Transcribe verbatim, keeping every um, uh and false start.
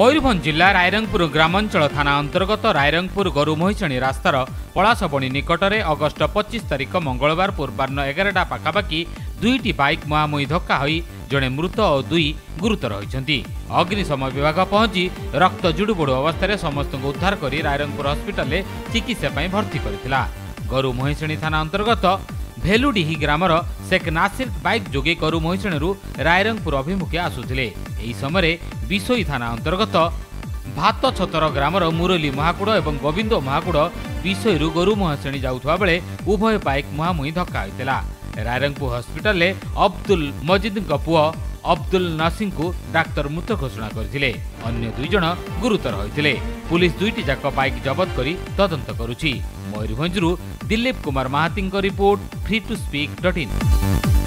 मयूरभंज जिला रायरंगपुर ग्रामांचल थाना अंतर्गत रायरंगपुर गरुमोहिचणी रास्तार पलाशबणी निकटने अगस्ट पच्चीस तारिख मंगलवार पूर्वाह्न एगारटा पखापाखि दुईटी बाइक मुहांमुही धक्का होई जड़े मृत और दुई गुरुतर होती। अग्निशम विभाग पहुंची रक्त जुड़ुबुड़ अवस्था समस्त उद्धार कर रायरंगपुर हस्पिटाल चिकित्सा भर्ती करथिला। गरुमोहिचणी थाना अंतर्गत भेलुडीही ग्रामर शेख नासिर बाइक जोगे गरुमोहिचणी रायरंगपुर अभिमुखे आसुले। यही समय विशोई थाना अंतर्गत भात छतर ग्रामर मुरली महाकुड़ और गोविंद महाकुड़ विशोई गरुमोहिचणी जाउथवा बेले उभय बाइक मुहांमुही धक्का होता। रायरंगपुर हस्पिटाल अब्दुल मजिद पुओ अब्दुल नसीम को डाक्तर मृत घोषणा करथिले। अन्य दुई जण गुरुतर होइथिले। पुलिस दुईटी जाक बाइक जबत करी तदंत करुछि। मयूरभंजरू Dilip Kumar Mahating report free to speak dot in.